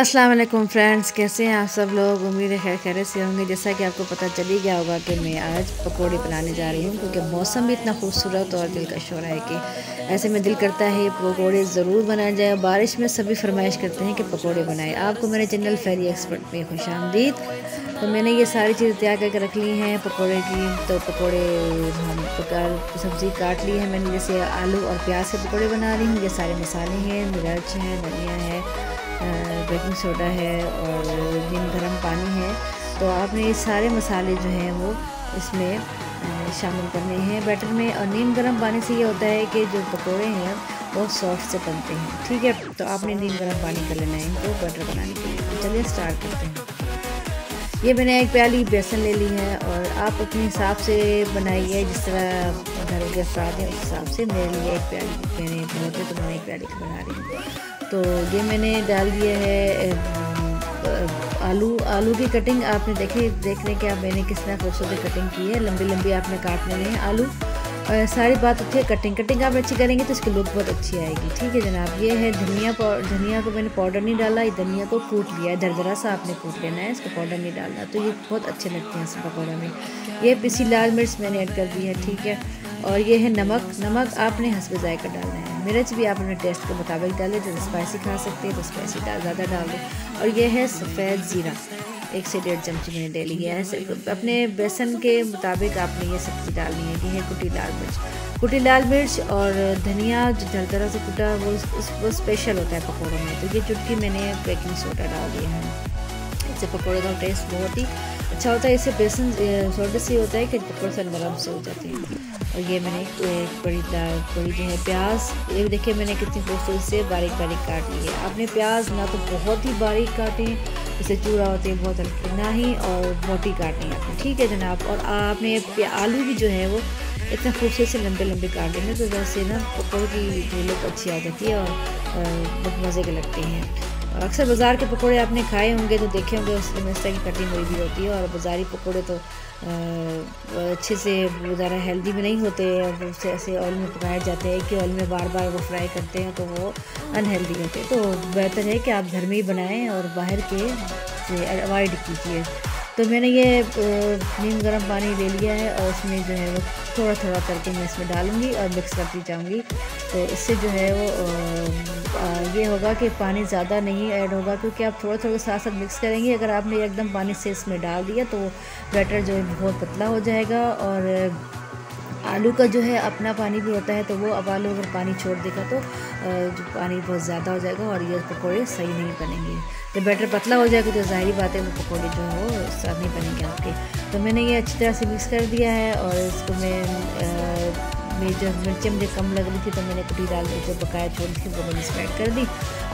अस्सलाम वालेकुम फ्रेंड्स, कैसे हैं आप सब लोग। उम्मीद है खैर खैर से होंगे। जैसा कि आपको पता चल ही गया होगा कि मैं आज पकोड़े बनाने जा रही हूँ, क्योंकि मौसम भी इतना खूबसूरत और दिलकश हो रहा है कि ऐसे में दिल करता है पकोड़े ज़रूर बनाए जाए। बारिश में सभी फरमाइश करते हैं कि पकोड़े बनाए। आपको मेरे चैनल फेरी एक्सपर्ट में खुशामदीद। तो मैंने ये सारी चीज़ें तैयार करके रख ली हैं पकोड़े की। तो पकोड़े हम सब्ज़ी काट ली है मैंने, जैसे आलू और प्याज के पकोड़े बना रही हूँ। ये सारे मसाले हैं, मिर्च है, धनिया है, बेकिंग सोडा है और गर्म पानी है। तो आपने ये सारे मसाले जो हैं वो इसमें शामिल करने हैं बैटर में। और नीम गर्म पानी से ये होता है कि जो पकोड़े हैं वो सॉफ्ट से बनते हैं। ठीक है, तो आपने नीम गर्म पानी कर लेना है इनको बैटर बनाने के लिए। तो चलिए स्टार्ट करते हैं। ये मैंने एक प्याली बेसन ले ली है और आप अपने हिसाब से बनाइए, जिस तरह घर के साथ हैं उस हिसाब से। मेरे लिए एक प्याली मैंने बोलते तो मैंने एक प्याली बना रही हूँ। तो ये मैंने डाल दिया है आलू। आलू की कटिंग आपने देखने के आप मैंने किस तरह खूबसूरत कटिंग की है। लंबी लंबी आपने काट लेने हैं आलू। और सारी बात होती है कटिंग आप अच्छी करेंगे तो इसकी लुक बहुत अच्छी आएगी। ठीक है जनाब। ये है धनिया। धनिया को मैंने पाउडर नहीं डाला, धनिया को कूट लिया है, दरदरा सा आपने कूट लेना है, इसको पाउडर नहीं डालना। तो ये बहुत अच्छे लगते हैं इसके पकौड़े में। ये पिसी लाल मिर्च मैंने ऐड कर दी है। ठीक है। और ये है नमक। नमक आपने हंसबे जायका डालना है। मिर्च भी आप अपने टेस्ट के मुताबिक डालें, जो स्पाइसी खा सकते हैं तो स्पाइसी ज़्यादा डाल दें। और ये है सफ़ेद ज़ीरा, 1 से 1.5 चमची मैंने डाली है। अपने बेसन के मुताबिक आपने ये सब्ज़ी डालनी है। ये है कुटी लाल मिर्च। कुटी लाल मिर्च और धनिया जो दरदरा से कुटा वो स्पेशल होता है पकौड़ों में। तो ये चुटकी मैंने बेकिंग सोडा डाल दिया है। इससे पकौड़े का टेस्ट बहुत ही अच्छा होता है। इससे बेसन सोडा से होता है कि पकौड़े से नरम से हो जाते हैं। और ये मैंने एक बड़ी जो है प्याज, ये देखिए मैंने कितनी खूबसूरत से बारीक बारीक काट ली है। आपने प्याज ना तो बहुत ही बारीक काटें, इसे चूरा होते हैं, बहुत हल्की ना ही और मोटी काटें आपने। ठीक है जनाब। और आपने आलू भी जो है वो इतना खूबसूरत से लंबे लंबे काट लेंगे, तो जैसे ना पकौड़ों की लुक अच्छी आ जाती है और बहुत मज़े के लगते हैं। और अक्सर बाज़ार के पकोड़े आपने खाए होंगे तो देखे होंगे उसमें इस तरह की कटिंग हुई भी होती है। और बाज़ारी पकोड़े तो अच्छे से ज़्यादा हेल्दी भी नहीं होते हैं। उससे ऐसे ऑयल में पकाए जाते हैं कि ऑयल में बार बार वो फ्राई करते हैं तो वो अनहेल्दी होते हैं। तो बेहतर है कि आप घर में ही बनाएं और बाहर के से अवॉइड कीजिए। तो मैंने ये नीम गर्म पानी ले लिया है और उसमें जो है वो थोड़ा थोड़ा करके मैं इसमें डालूंगी और मिक्स करती जाऊंगी। तो इससे जो है वो ये होगा कि पानी ज़्यादा नहीं ऐड होगा, क्योंकि आप थोड़ा थोड़ा साथ साथ मिक्स करेंगे। अगर आपने एकदम पानी से इसमें डाल दिया तो बैटर जो है बहुत पतला हो जाएगा। और आलू का जो है अपना पानी भी होता है, तो वो अब आलू अगर पानी छोड़ देगा तो पानी बहुत ज़्यादा हो जाएगा और ये पकौड़े सही नहीं बनेंगे। जब बैटर पतला हो जाएगा तो ज़ाहिर बात है वो पकौड़े जो हो साफ नहीं बनेंगे आपके। तो मैंने ये अच्छी तरह से मिक्स कर दिया है। और इसको मैं जो मिर्चें मुझे कम लग रही थी तो मैंने कुटी डाल जो पकाया छोड़ दी वो मैंने इसमें ऐड कर दी।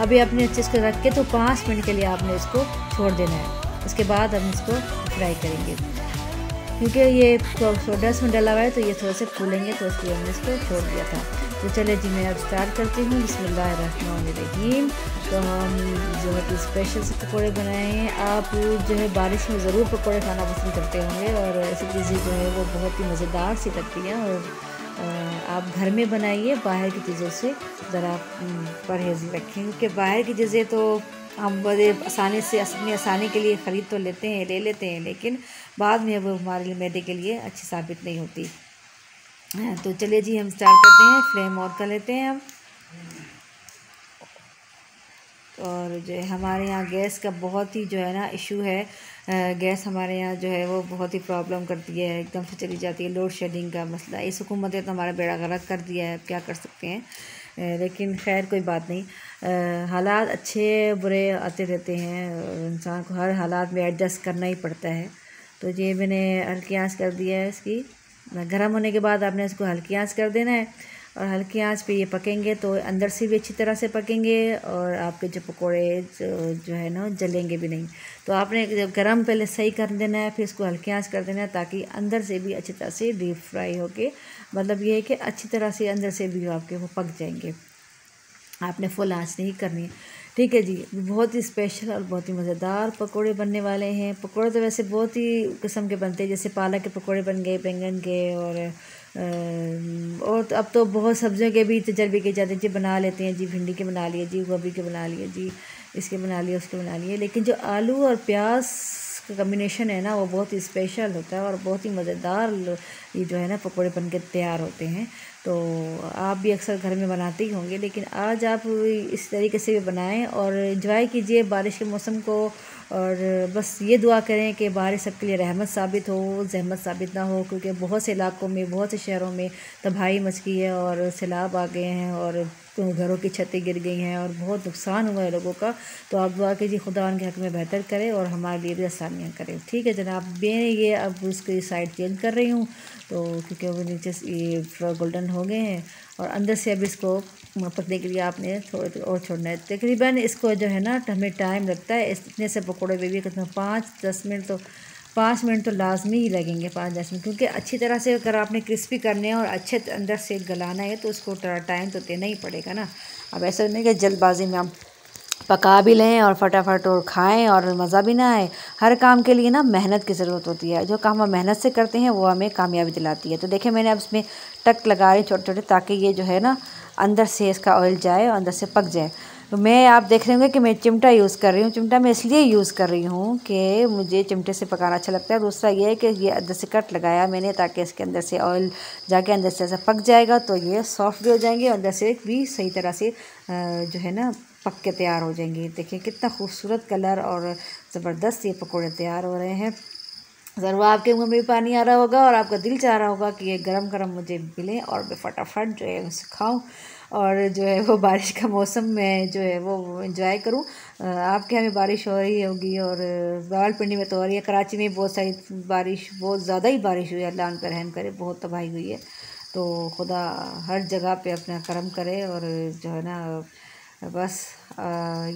अभी आपने अच्छे इसको रख के तो 5 मिनट के लिए आपने इसको छोड़ देना है। उसके बाद हम इसको फ्राई करेंगे, क्योंकि ये सोडा इसमें डाला हुआ है तो ये थोड़े से फूलेंगे, तो इसलिए हमने इसको छोड़ दिया था। तो चले जी मैं अब स्टार्ट करती हूँ। बिस्मिल्लाहिर्रहमानिर्रहीम। तो हम जो है स्पेशल से पकौड़े बनाए हैं। आप जो है बारिश में ज़रूर पकौड़े खाना पसंद करते होंगे और ऐसी चीज़ें जो है वो बहुत ही मज़ेदार सी लगती हैं। और आप घर में बनाइए, बाहर की चीज़ों से ज़रा परहेज़ रखें, क्योंकि बाहर की चीज़ें तो हम बड़े आसानी से अपनी आसानी के लिए ख़रीद तो लेते हैं लेकिन बाद में वो हमारे मैदे के लिए अच्छी साबित नहीं होती। तो चलिए जी हम स्टार्ट करते हैं। फ्लेम ऑन कर लेते हैं हम। और जो है हमारे यहाँ गैस का बहुत ही जो है ना इशू है। गैस हमारे यहाँ जो है वो बहुत ही प्रॉब्लम करती है, एकदम से चली जाती है। लोड शेडिंग का मसला इस हुकूमत ने तो हमारा बेड़ा गर्क कर दिया है, क्या कर सकते हैं। लेकिन खैर कोई बात नहीं, हालात अच्छे बुरे आते रहते हैं और इंसान को हर हालात में एडजस्ट करना ही पड़ता है। तो ये मैंने हल्की आंच कर दिया है। इसकी गर्म होने के बाद आपने इसको हल्की आंच कर देना है और हल्की आंच पे ये पकेंगे तो अंदर से भी अच्छी तरह से पकेंगे और आपके जो पकोड़े जो है ना जलेंगे भी नहीं। तो आपने जब गर्म पहले सही कर देना है, फिर इसको हल्की आंच कर देना है ताकि अंदर से भी अच्छी तरह से डीप फ्राई होके, मतलब ये है कि अच्छी तरह से अंदर से भी आपके वो पक जाएंगे। आपने फुल आंच नहीं करनी। ठीक है जी। बहुत ही स्पेशल और बहुत ही मज़ेदार पकोड़े बनने वाले हैं। पकोड़े तो वैसे बहुत ही किस्म के बनते हैं, जैसे पालक के पकोड़े बन गए, बैंगन के और और अब तो बहुत सब्जियों के भी तजर्बे किए जाते हैं जी, बना लेते हैं जी, भिंडी के बना लिए जी, गोभी के बना लिए जी, इसके बना लिए, उसके बना लिए, लेकिन जो आलू और प्याज का कम्बिनेशन है ना वो बहुत ही स्पेशल होता है और बहुत ही मज़ेदार ये जो है ना पकौड़े बन के तैयार होते हैं। तो आप भी अक्सर घर में बनाते ही होंगे, लेकिन आज आप इस तरीके से भी बनाएं और एंजॉय कीजिए बारिश के मौसम को। और बस ये दुआ करें कि बारिश सबके लिए रहमत साबित हो, जहमत साबित ना हो, क्योंकि बहुत से इलाकों में, बहुत से शहरों में तबाही मच गई है और सैलाब आ गए हैं और घरों की छतें गिर गई हैं और बहुत नुकसान हुआ है लोगों का। तो आप दुआ कीजिए खुदा उनके हक़ में बेहतर करे और हमारे लिए भी आसानियाँ करें। ठीक है जनाब, मैं ये अब उसकी साइड चेंज कर रही हूँ तो क्योंकि वो नीचे ये थोड़ा गोल्डन हो गए हैं और अंदर से अब इसको पकने के लिए आपने थोड़ा और छोड़ना है। तकरीबन इसको जो है ना हमें टाइम लगता है, इतने से पकौड़े में भी कितना 5-10 मिनट तो 5 मिनट तो लाजमी ही लगेंगे, 5-10 मिनट, क्योंकि अच्छी तरह से अगर आपने क्रिस्पी करने हैं और अच्छे अंदर से गलाना है तो उसको टाइम तो देना ही पड़ेगा ना। अब ऐसा नहीं कि जल्दबाजी में आप पका भी लें और फटाफट और खाएं और मज़ा भी ना आए। हर काम के लिए ना मेहनत की ज़रूरत होती है, जो काम हम मेहनत से करते हैं वो हमें कामयाबी दिलाती है। तो देखें मैंने अब इसमें टक लगा रही छोटे छोटे ताकि ये जो है ना अंदर से इसका ऑयल जाए और अंदर से पक जाए। तो मैं आप देख रहे होंगे कि मैं चिमटा यूज़ कर रही हूँ। चिमटा मैं इसलिए यूज़ कर रही हूँ कि मुझे चिमटे से पकाना अच्छा लगता है। दूसरा ये है कि ये अंदर से कट लगाया मैंने ताकि इसके अंदर से ऑयल जाके अंदर से ऐसा पक जाएगा तो ये सॉफ्ट भी हो जाएंगे और अंदर से भी सही तरह से जो है ना पक के तैयार हो जाएंगे। देखिए कितना खूबसूरत कलर और ज़बरदस्त ये पकौड़े तैयार हो रहे हैं। ज़रूर आपके मुँह में भी पानी आ रहा होगा और आपका दिल चाह रहा होगा कि ये गरम गरम मुझे मिलें और मैं फटाफट जो है उसे खाऊं और जो है वो बारिश का मौसम में जो है वो एंजॉय करूं। आपके यहाँ भी बारिश हो रही होगी और रावलपिंडी में तो हो रही है, कराची में बहुत सारी बारिश, बहुत ज़्यादा ही बारिश हुई है, अल्लाह उन पर रहम करे, बहुत तबाही हुई है। तो खुदा हर जगह पे अपना करम करे और जो है ना बस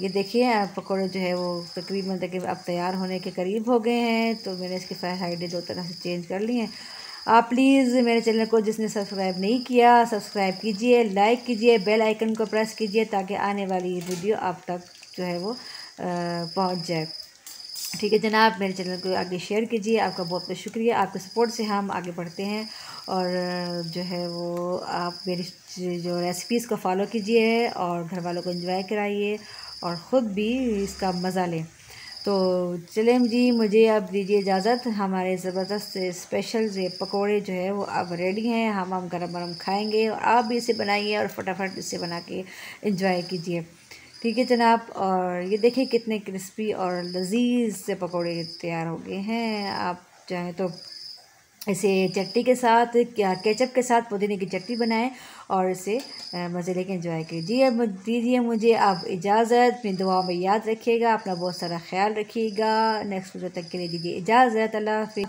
ये देखिए पकौड़े जो है वो तकरीबन तक अब तैयार होने के करीब हो गए हैं। तो मैंने इसकी साइडें 2 तरह से चेंज कर ली हैं। आप प्लीज़ मेरे चैनल को जिसने सब्सक्राइब नहीं किया सब्सक्राइब कीजिए, लाइक कीजिए, बेल आइकन को प्रेस कीजिए ताकि आने वाली वीडियो आप तक जो है वो पहुंच जाए। ठीक है जनाब, मेरे चैनल को आगे शेयर कीजिए। आपका बहुत बहुत शुक्रिया, आपके सपोर्ट से हम आगे बढ़ते हैं और जो है वो आप मेरी जो रेसिपीज़ को फॉलो कीजिए और घर वालों को एंजॉय कराइए और ख़ुद भी इसका मज़ा लें। तो चलें जी, मुझे अब दीजिए इजाज़त। हमारे ज़बरदस्त स्पेशल ये पकोड़े जो है वो अब रेडी हैं, हम गरम गरम खाएंगे और आप भी इसे बनाइए और फटाफट इसे बना के एंजॉय कीजिए। ठीक है जनाब, और ये देखिए कितने क्रिस्पी और लजीज से पकोड़े तैयार हो गए हैं। आप चाहें तो इसे चटनी के साथ या केचप के साथ पुदीने की चटनी बनाएं और इसे मज़े लेके एंजॉय कीजिए। दीजिए मुझे आप इजाज़त, अपनी दुआओं में याद रखिएगा, अपना बहुत सारा ख्याल रखिएगा। नेक्स्ट वीडियो तक के लिए दीजिए इजाज़त, अल्लाह हाफ़िज़।